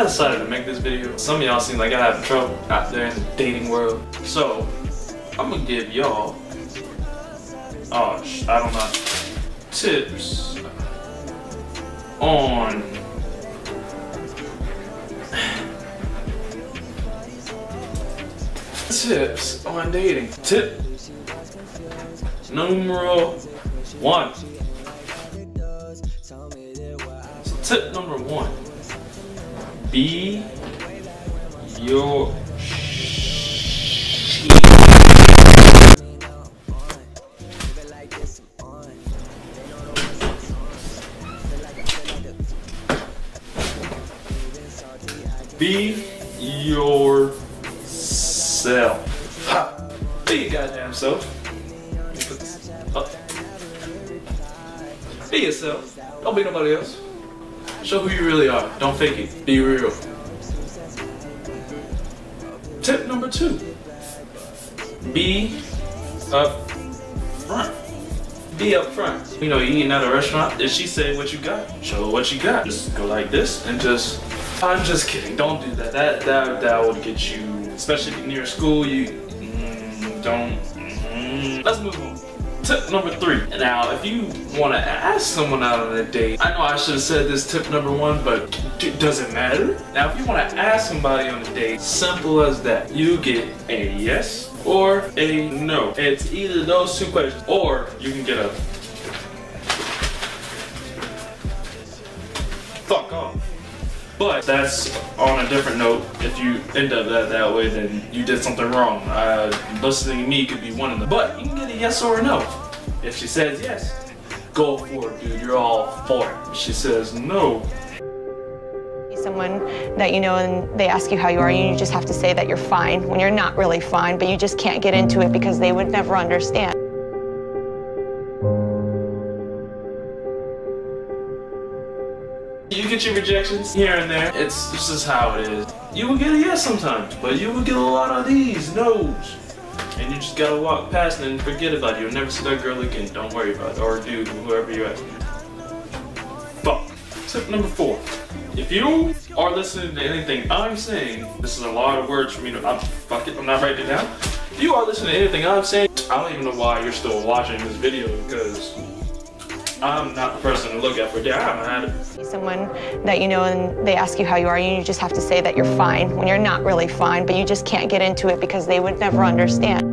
I decided to make this video. Some of y'all seem like y'all have trouble out there in the dating world. So, I'm gonna give y'all, tips on dating. Tip numero one. Tip number one, be your shit. Be yourself. Ha! Be your goddamn self. Be yourself. Don't be nobody else. Show who you really are. Don't fake it. Be real. Tip number two. Be upfront. Be upfront. You know, you're eating at a restaurant. If she say what you got, show her what you got. Just go like this and just, I'm just kidding. Don't do that. That would get you, especially if you're near school, you Let's move on. Tip number three. Now, if you want to ask someone out on a date, I know I should have said this tip number one, but does it matter? Now, if you want to ask somebody on a date, simple as that. You get a yes or a no. It's either those two questions, or you can get a fuck off. But that's on a different note. If you end up that way, then you did something wrong. Listening to me could be one of them. But you can get a yes or a no. If she says yes, go for it, dude. You're all for it. If she says no, someone that you know and they ask you how you are, and you just have to say that you're fine when you're not really fine, but you just can't get into it because they would never understand. You get your rejections here and there. It's this is how it is. You will get a yes sometimes, but you will get a lot of these no's. And you just gotta walk past it and forget about it. You'll never see that girl again. Don't worry about it. Or dude, whoever you're at. But tip number four. If you are listening to anything I'm saying, this is a lot of words for me to fuck it, I'm not writing it down. If you are listening to anything I'm saying, I don't even know why you're still watching this video, because I'm not the person to look at for damn. Someone that you know and they ask you how you are, and you just have to say that you're fine when you're not really fine, but you just can't get into it because they would never understand.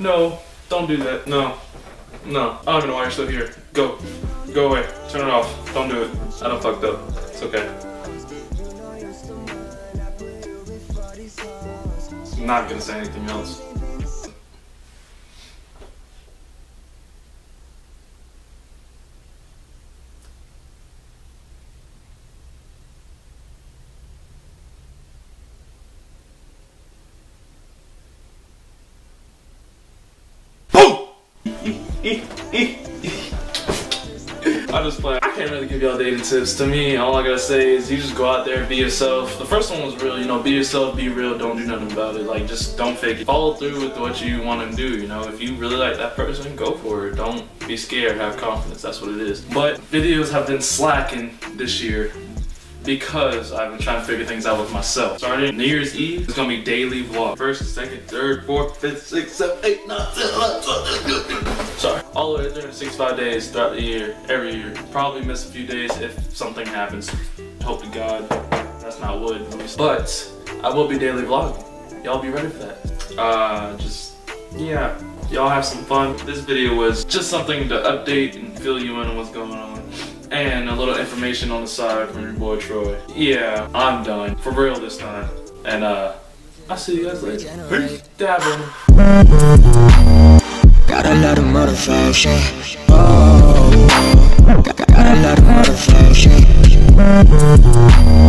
No, don't do that. No, no. I don't even know why you're still here. Go, go away. Turn it off. Don't do it. I done fucked up. It's okay. I'm not gonna say anything else. Boom! I just play. I can't really give y'all dating tips. To me, all I gotta say is you just go out there and be yourself. The first one was real, you know, be yourself, be real, don't do nothing about it. Like, just don't fake it. Follow through with what you want to do, you know. If you really like that person, go for it. Don't be scared, have confidence, that's what it is. But videos have been slacking this year because I've been trying to figure things out with myself. Starting New Year's Eve, it's gonna be daily vlog. First, second, third, fourth, fifth, sixth, seventh, eighth, ninth, 10, 11, 12, 13. Sorry. All the way 365 days throughout the year, every year. Probably miss a few days if something happens. Hope to God that's not wood. But I will be daily vlogging. Y'all be ready for that. Yeah. Y'all have some fun. This video was just something to update and fill you in on what's going on. And a little information on the side from your boy Troy. Yeah, I'm done. For real this time. And I'll see you guys later. Peace. Got a lot of motivation. Oh, got a lot of motivation.